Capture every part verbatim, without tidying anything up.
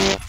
Thank you.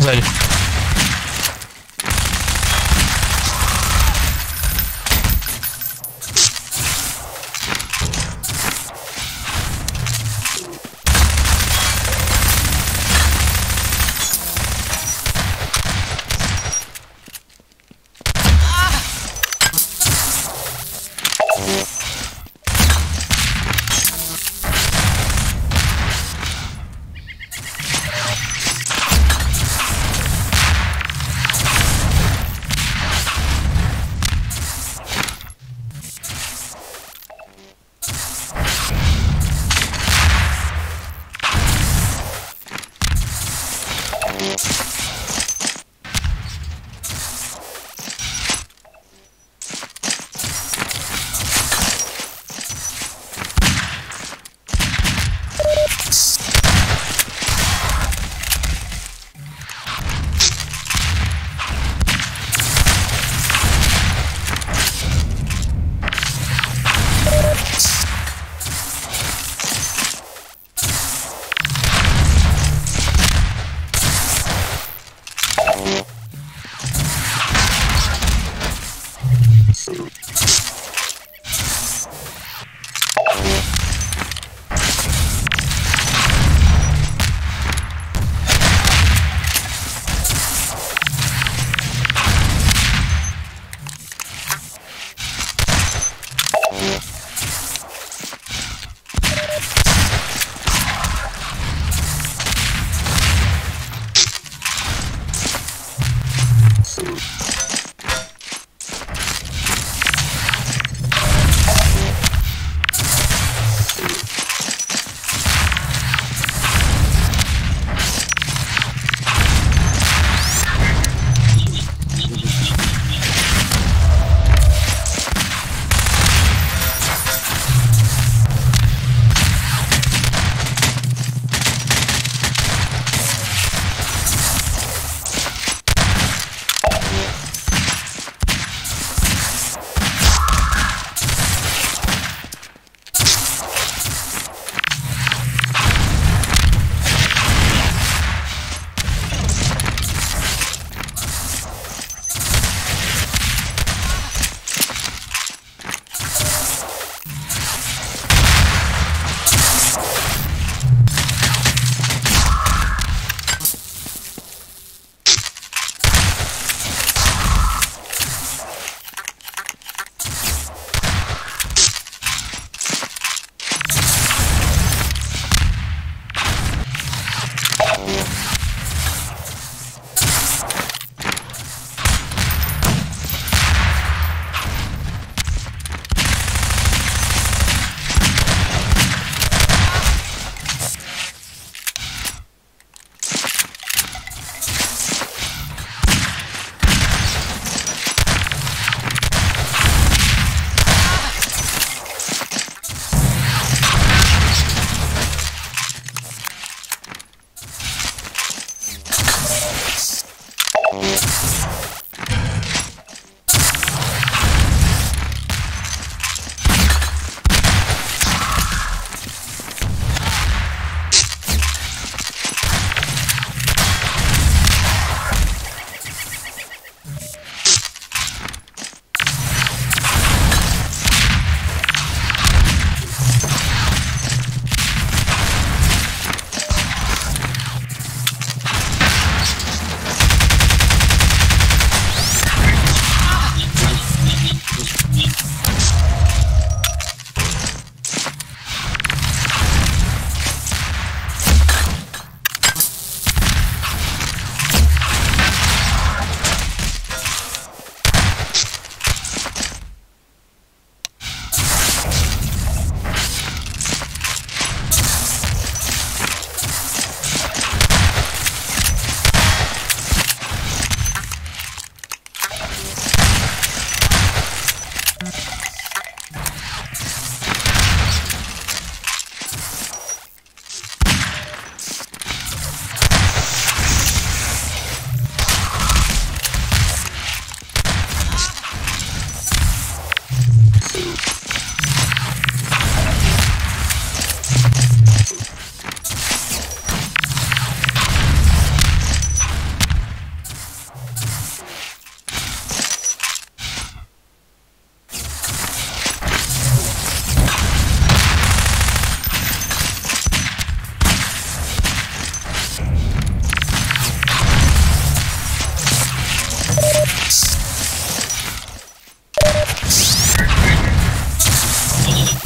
Sorry.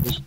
Yeah.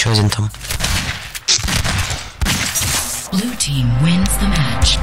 еще один там. Blue team wins the match.